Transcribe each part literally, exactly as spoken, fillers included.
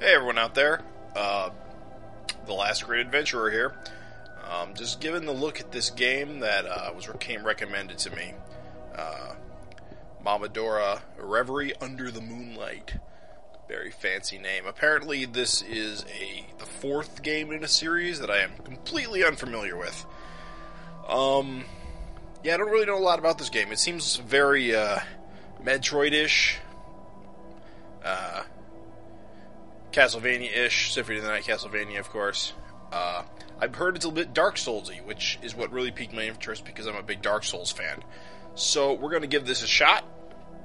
Hey everyone out there, uh, The Last Great Adventurer here. Um, just giving a look at this game that uh, was came recommended to me. Uh, Momodora Reverie Under the Moonlight. Very fancy name. Apparently this is a the fourth game in a series that I am completely unfamiliar with. Um, yeah, I don't really know a lot about this game. It seems very uh, Metroid-ish. Uh... Castlevania-ish, Symphony of the Night, Castlevania, of course. Uh, I've heard it's a little bit Dark Souls-y, which is what really piqued my interest because I'm a big Dark Souls fan. So we're going to give this a shot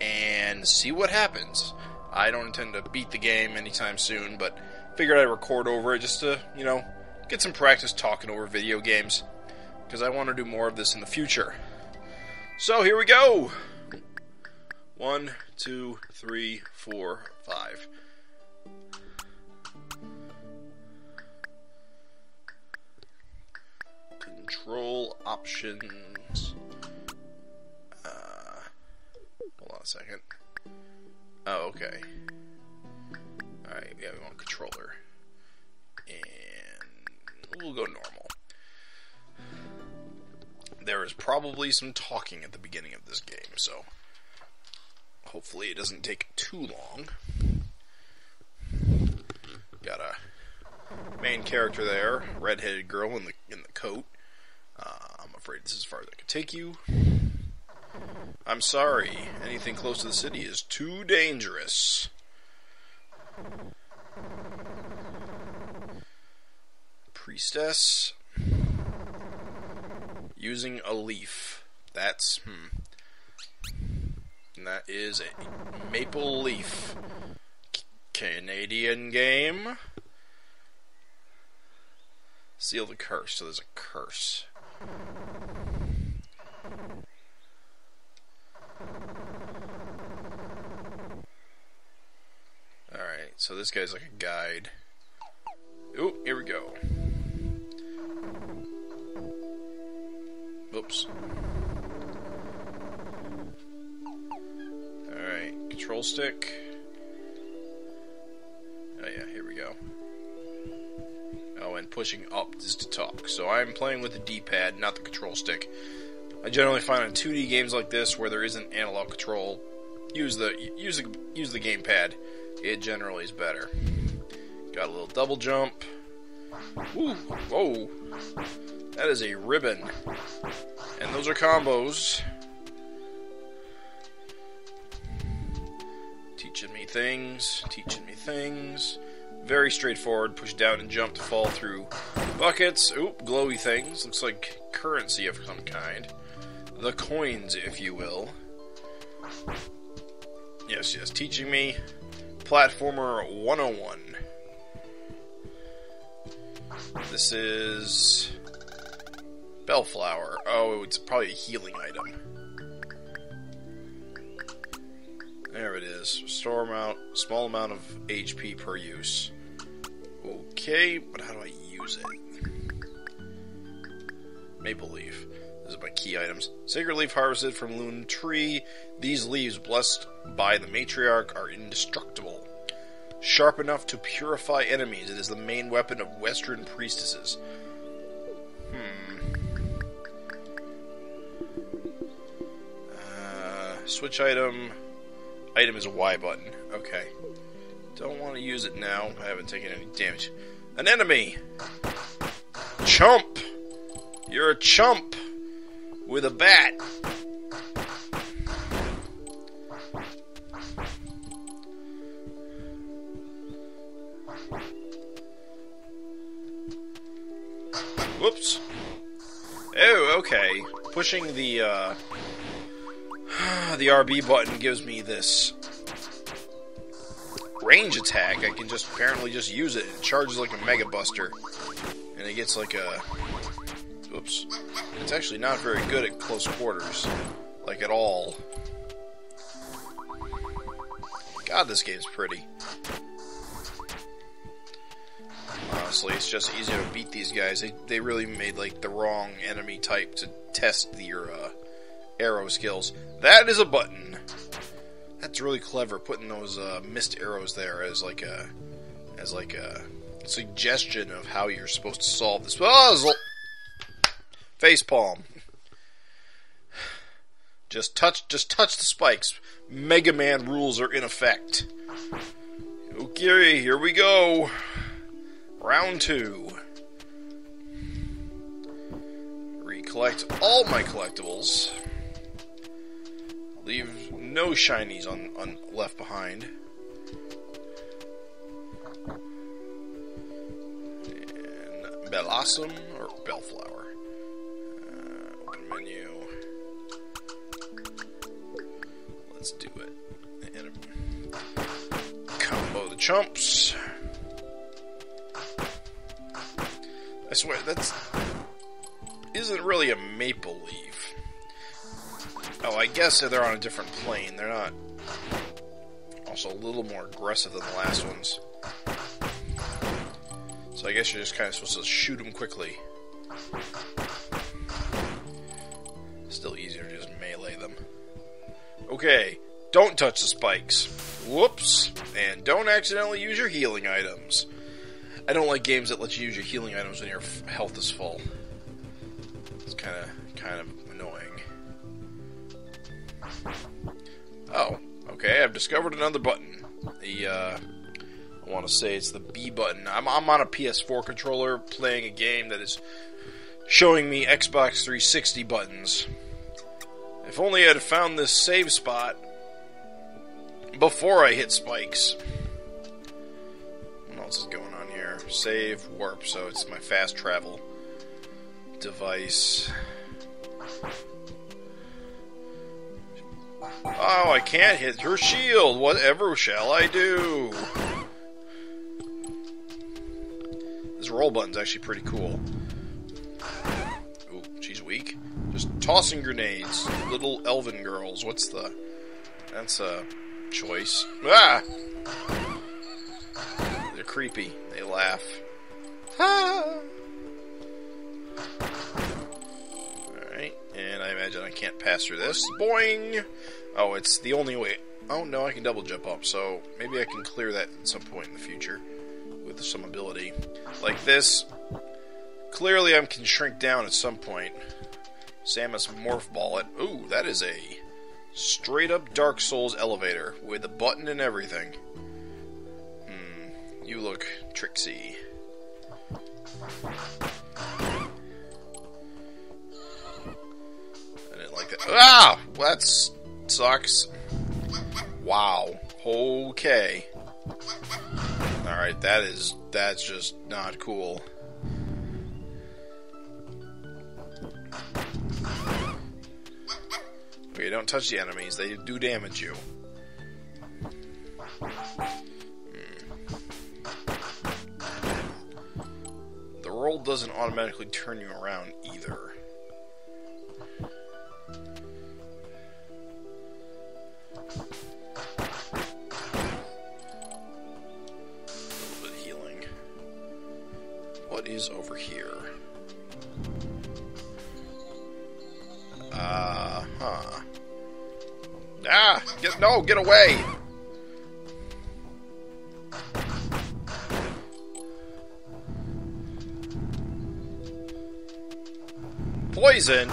and see what happens. I don't intend to beat the game anytime soon, but figured I'd record over it just to, you know, get some practice talking over video games, because I want to do more of this in the future. So here we go! One, two, three, four, five. Control options. Uh, hold on a second. Oh, okay. Alright, yeah, we want controller. And we'll go normal. There is probably some talking at the beginning of this game, so hopefully it doesn't take too long. Got a main character there, red-headed girl in the in the coat. Uh, I'm afraid this is as far as I can take you. I'm sorry. Anything close to the city is too dangerous. Priestess. Using a leaf. That's... Hmm. And that is a maple leaf. C- Canadian game. Seal the curse. So there's a curse. Alright, so this guy's like a guide. Ooh, here we go. Oops. Alright, control stick. Oh yeah, here we go. Oh, and pushing up is to talk. So I'm playing with the D-pad, not the control stick. I generally find on two D games like this, where there isn't analog control, use the use the use the gamepad. It generally is better. Got a little double jump. Woo! Whoa! That is a ribbon. And those are combos. Teaching me things. Teaching me things. Very straightforward. Push down and jump to fall through buckets. Oop, glowy things. Looks like currency of some kind. The coins, if you will. Yes, yes. Teaching me Platformer one oh one. This is... Bellflower. Oh, it's probably a healing item. There it is. Store amount, small amount of H P per use. Okay, but how do I use it? Maple leaf. This is my key items. Sacred leaf harvested from Loon Tree. These leaves, blessed by the matriarch, are indestructible. Sharp enough to purify enemies. It is the main weapon of Western priestesses. Hmm. Uh, switch item. Item is a Y button. Okay. Don't want to use it now. I haven't taken any damage. An enemy! Chump! You're a chump! With a bat. Whoops. Oh, okay. Pushing the, uh... the R B button gives me this range attack. I can just apparently just use it. It charges like a Mega Buster. And it gets like a... Oops. It's actually not very good at close quarters. Like, at all. God, this game's pretty. Honestly, it's just easier to beat these guys. They, they really made, like, the wrong enemy type to test your, uh, arrow skills. That is a button! That's really clever, putting those, uh, missed arrows there as, like, a, as like a suggestion of how you're supposed to solve this puzzle. Facepalm. Just touch, just touch the spikes. Mega Man rules are in effect. Okay, here we go. Round two. Recollect all my collectibles. Leave no shinies on, on left behind. And Blossom or Bellflower. Uh, open menu. Let's do it. And combo the chumps. I swear that's isn't really a maple leaf. Oh, I guess they're on a different plane. They're not. Also a little more aggressive than the last ones. So I guess you're just kind of supposed to shoot them quickly. Still easier to just melee them. Okay, don't touch the spikes. Whoops. And don't accidentally use your healing items. I don't like games that let you use your healing items when your health is full. It's kind of kind of annoying. Oh, okay, I've discovered another button. The, uh... I want to say it's the B button. I'm, I'm on a P S four controller playing a game that is showing me Xbox three sixty buttons. If only I'd found this save spot before I hit spikes. What else is going on here? Save, warp, so it's my fast travel device. Oh, I can't hit her shield! Whatever shall I do? This roll button's actually pretty cool. Oh, she's weak. Just tossing grenades. Little elven girls. What's the... That's a choice. Ah! They're creepy. They laugh. Ah! Alright, and I imagine I can't pass through this. Boing! Oh, it's the only way... Oh, no, I can double jump up, so maybe I can clear that at some point in the future with some ability. Like this. Clearly I can shrink down at some point. Samus Morph Ball it. Ooh, that is a straight up Dark Souls elevator with a button and everything. Hmm, you look tricksy. I didn't like that. Ah! Well, that sucks. Wow. Okay. Alright, that is, that's just not cool. Okay, don't touch the enemies, they do damage you. Hmm. The roll doesn't automatically turn you around either. Is over here. Uh huh. Ah! Get, no, get away! Poisoned?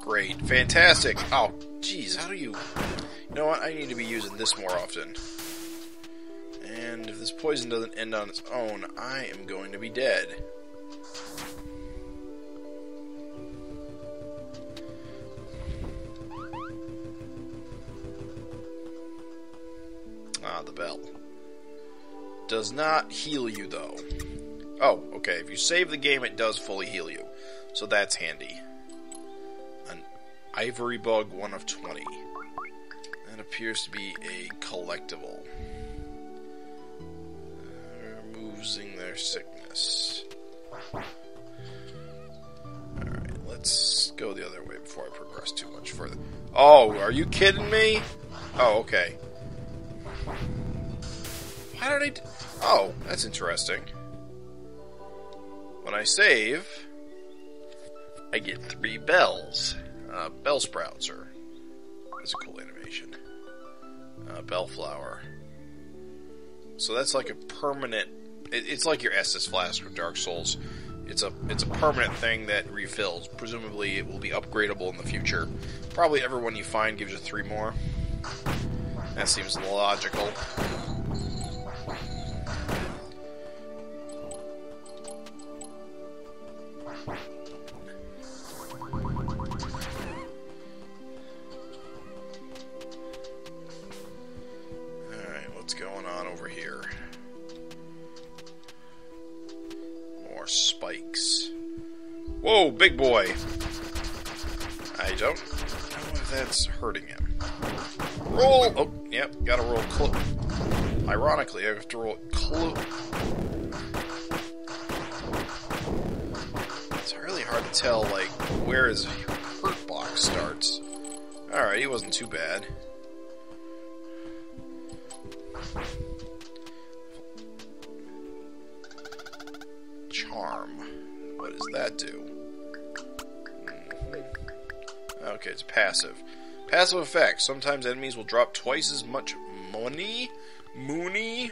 Great. Fantastic. Oh, jeez, how do you... You know what? I need to be using this more often. And if this poison doesn't end on its own, I am going to be dead. Ah, the bell. Does not heal you, though. Oh, okay. If you save the game, it does fully heal you. So that's handy. An ivory bug, one of twenty. That appears to be a collectible. Losing their sickness. Alright, let's go the other way before I progress too much further. Oh, are you kidding me? Oh, okay. Why don't I d- Oh, that's interesting. When I save, I get three bells. Uh, bell sprouts are... That's a cool animation. Uh, bellflower. So that's like a permanent... It, it's like your Estus flask of Dark Souls. It's a it's a permanent thing that refills. Presumably it will be upgradable in the future. Probably every one you find gives you three more. That seems logical. Whoa, big boy! I don't know if that's hurting him. Roll! Oh, yep, gotta roll close. Ironically, I have to roll close. It's really hard to tell, like, where his hurt box starts. Alright, he wasn't too bad. Charm. What does that do? Okay, it's passive. Passive effect. Sometimes enemies will drop twice as much money. Mooney.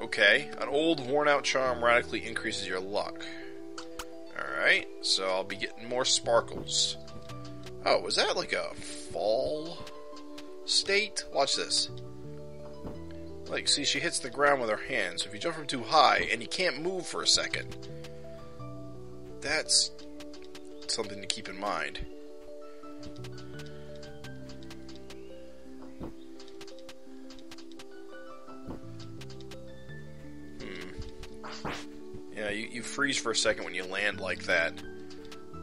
Okay. An old, worn-out charm radically increases your luck. Alright. So I'll be getting more sparkles. Oh, is that like a fall state? Watch this. Like, see, she hits the ground with her hand. So if you jump from too high and you can't move for a second, that's something to keep in mind. Hmm. Yeah, you, you freeze for a second when you land like that.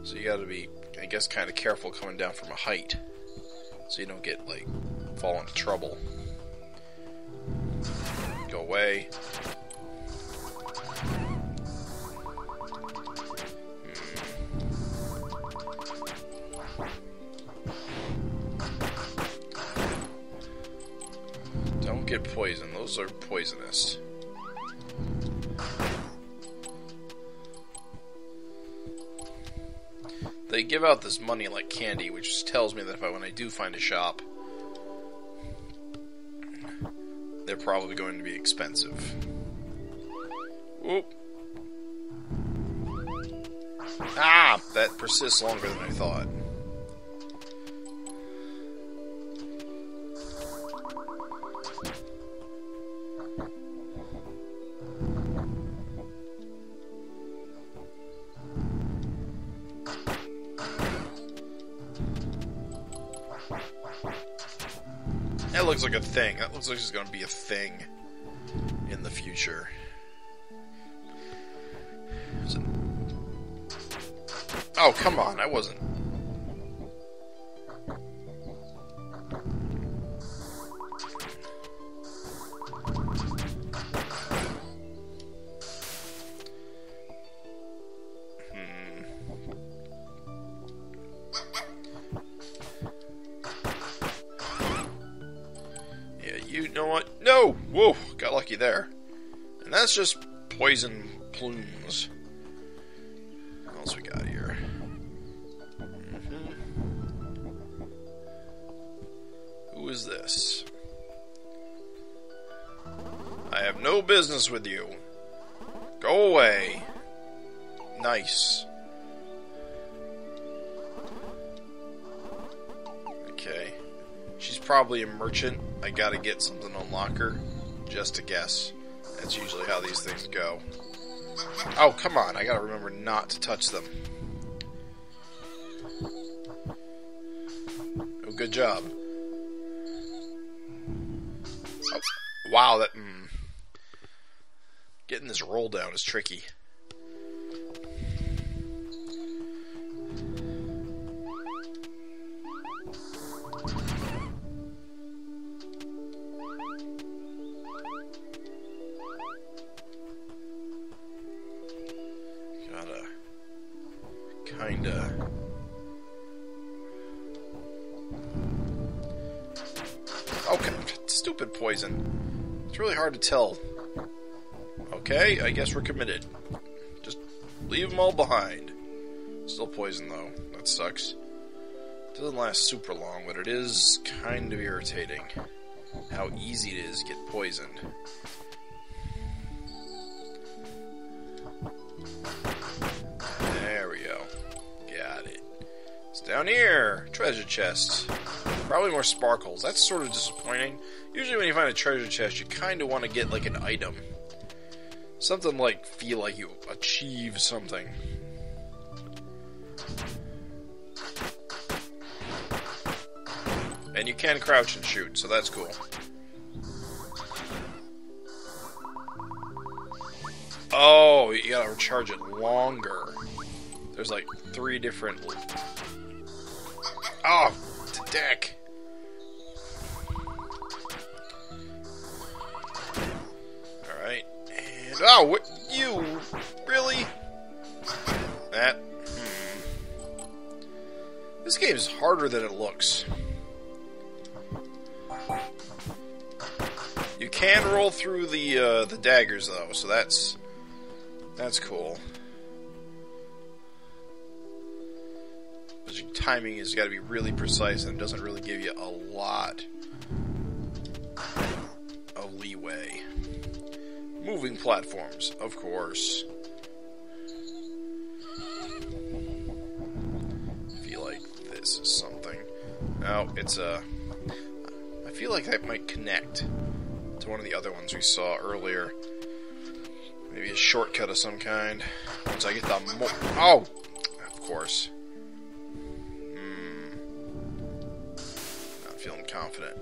So you gotta be, I guess, kind of careful coming down from a height. So you don't get, like, fall into trouble. Go away. Get poison. Those are poisonous. They give out this money like candy, which tells me that if I, when I do find a shop, they're probably going to be expensive. Oop. Ah! That persists longer than I thought. Looks like a thing. That looks like it's going to be a thing in the future. It... Oh, come on. I wasn't. Whoa, got lucky there. And that's just poison plumes. What else we got here? Mm-hmm. Who is this? I have no business with you. Go away. Nice. Okay. She's probably a merchant. I gotta get something to unlock her. Just a guess. That's usually how these things go. Oh, come on. I gotta remember not to touch them. Oh, good job. Oh, wow, that... Mm, getting this roll down is tricky. Kinda. Okay, stupid poison. It's really hard to tell. Okay, I guess we're committed. Just leave them all behind. Still poison though. That sucks. Doesn't last super long, but it is kind of irritating. how easy it is to get poisoned. There we go. Got it. It's down here. Treasure chest. Probably more sparkles. That's sort of disappointing. Usually when you find a treasure chest, you kind of want to get like an item. Something like, feel like you achieve something. And you can crouch and shoot, so that's cool. Oh, you gotta recharge it longer. There's like three different... Oh, the deck! Alright, and... Oh, what? You! Really? That... Hmm. This game is harder than it looks. You can roll through the uh, the daggers though, so that's that's cool. But your timing has got to be really precise, and it doesn't really give you a lot of leeway. Moving platforms, of course. I feel like this is something. No, it's a. I feel like that might connect to one of the other ones we saw earlier. Maybe a shortcut of some kind. Once I get the mo- Oh! Of course. Hmm. Not feeling confident.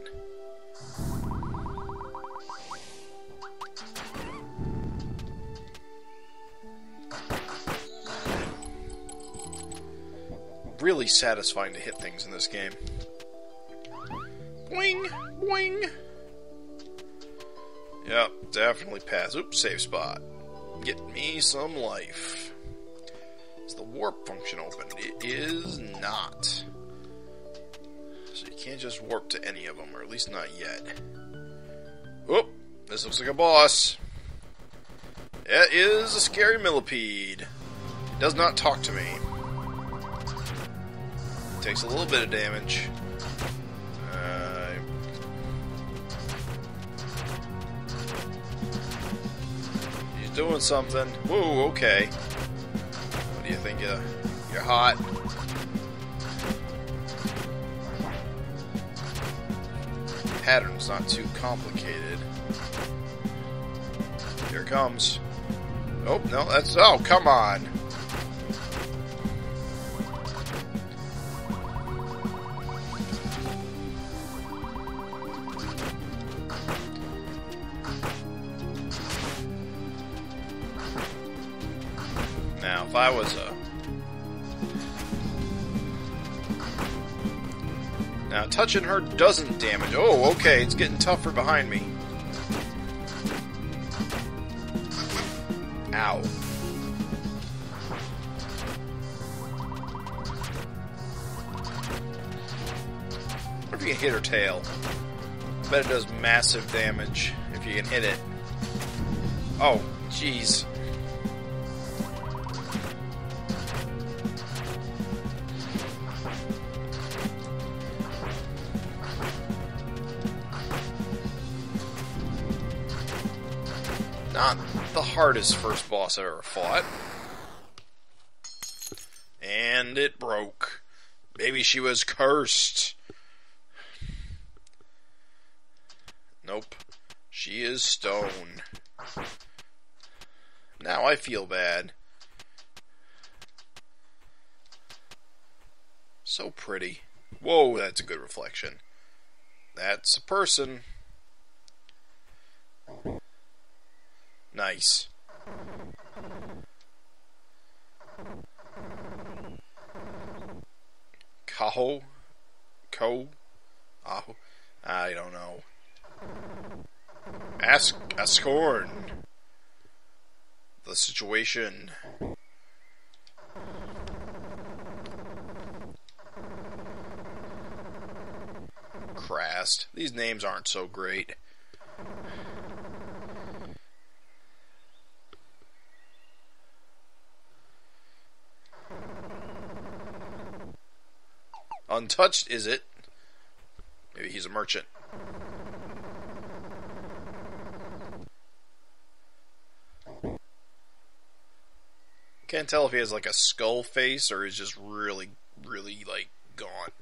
Really satisfying to hit things in this game. Boing! Boing! Yep, definitely pass. Oops, save spot. Get me some life. Is the warp function open? It is not. So you can't just warp to any of them, or at least not yet. Oop! This looks like a boss. It is a scary millipede. It does not talk to me. It takes a little bit of damage. Doing something. Whoa, okay. What do you think? Uh, you're hot. The pattern's not too complicated. Here it comes. Oh, no, that's... Oh, come on! If I was a... Now, touching her doesn't damage. Oh, okay, it's getting tougher behind me. Ow. What if you can hit her tail? I bet it does massive damage if you can hit it. Oh, jeez. Not the hardest first boss I've ever fought. And it broke. Maybe she was cursed. Nope. She is stone. Now I feel bad. So pretty. Whoa, that's a good reflection. That's a person. Nice. Kaho? Ko? Aho? I don't know. Ask Ascorn. The situation. Crast. These names aren't so great. Untouched, is it? Maybe he's a merchant. Can't tell if he has like a skull face or is just really, really like gaunt.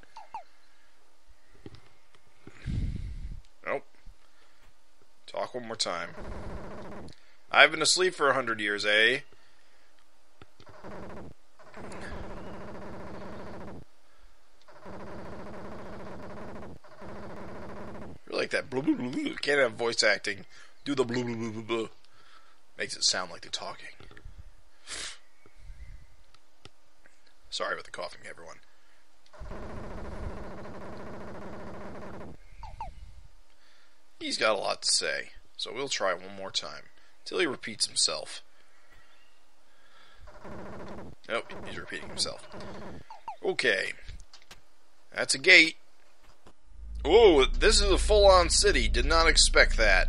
Nope. Talk one more time. I've been asleep for a hundred years, eh? Really like that. Blah, blah, blah, blah. Can't have voice acting. Do the blah, blah, blah, blah, blah. Makes it sound like they're talking. Sorry about the coughing, everyone. He's got a lot to say, so we'll try one more time. Till he repeats himself. Nope, he's repeating himself. Okay. That's a gate. Ooh, this is a full-on city. Did not expect that.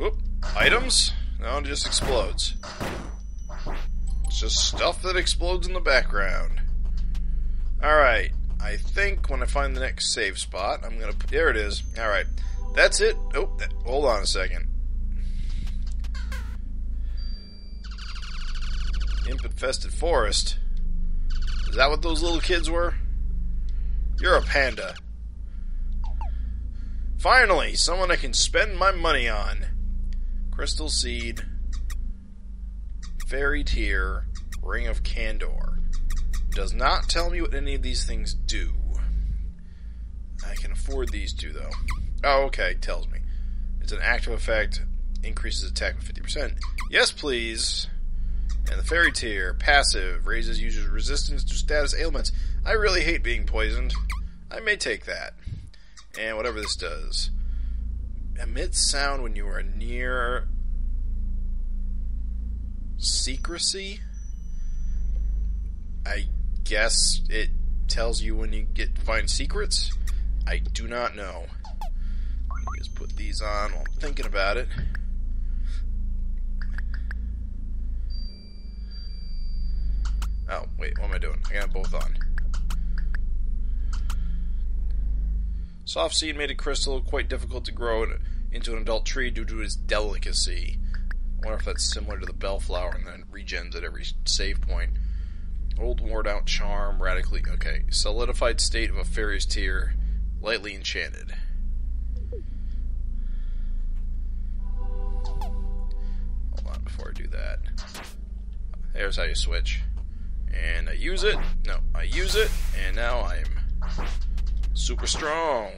Oop, items? No, it just explodes. It's just stuff that explodes in the background. Alright, I think when I find the next save spot, I'm gonna... There it is. Alright, that's it. Oh, that, hold on a second. Imp-infested forest. Is that what those little kids were? You're a panda. Finally, someone I can spend my money on. Crystal seed. Fairy tear. Ring of Candor. Does not tell me what any of these things do. I can afford these two, though. Oh, okay, it tells me. It's an active effect. Increases attack by fifty percent. Yes, please. And the fairy tear, passive, raises user's resistance to status ailments. I really hate being poisoned. I may take that. And whatever this does. Emit sound when you are near... secrecy? I guess it tells you when you get to find secrets? I do not know. Let me just put these on while I'm thinking about it. Oh, wait, what am I doing? I got both on. Soft seed made a crystal quite difficult to grow into an adult tree due to its delicacy. I wonder if that's similar to the bellflower and then regens at every save point. Old worn-out charm, radically... Okay, solidified state of a fairy's tear, lightly enchanted. Hold on before I do that. There's how you switch. And I use it. No, I use it. And now I'm super strong.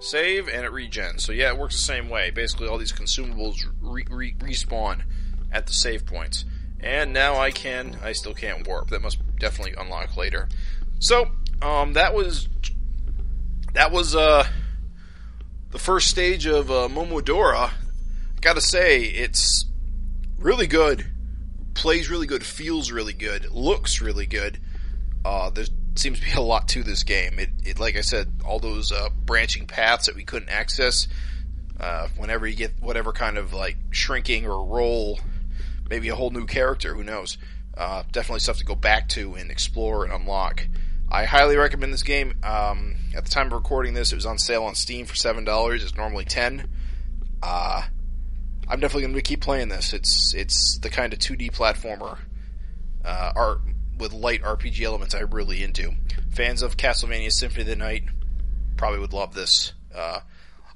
Save, and it regens. So yeah, it works the same way. Basically, all these consumables re re respawn at the save points. And now I can... I still can't warp. That must definitely unlock later. So, um, that was... That was, uh... the first stage of uh, Momodora. Gotta say, it's really good. Plays really good, feels really good, looks really good. Uh, there seems to be a lot to this game. It, it like I said, all those uh, branching paths that we couldn't access. Uh, whenever you get whatever kind of like shrinking or roll, maybe a whole new character, who knows? Uh, definitely stuff to go back to and explore and unlock. I highly recommend this game. Um, at the time of recording this, it was on sale on Steam for seven dollars. It's normally ten. Uh, I'm definitely going to keep playing this. It's it's the kind of two D platformer uh, art with light R P G elements I'm really into. Fans of Castlevania Symphony of the Night probably would love this. Uh,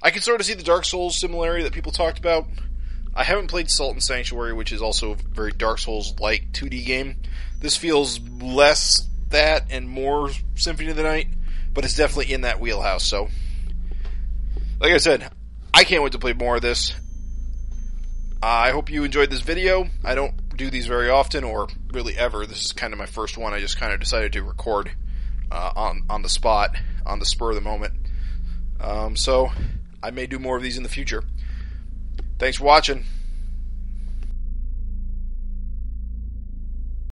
I can sort of see the Dark Souls similarity that people talked about. I haven't played Salt and Sanctuary, which is also a very Dark Souls-like two D game. This feels less that and more Symphony of the Night, but it's definitely in that wheelhouse. So, like I said, I can't wait to play more of this. I hope you enjoyed this video. I don't do these very often, or really ever. This is kind of my first one. I just kind of decided to record uh, on, on the spot, on the spur of the moment. Um, so, I may do more of these in the future. Thanks for watching.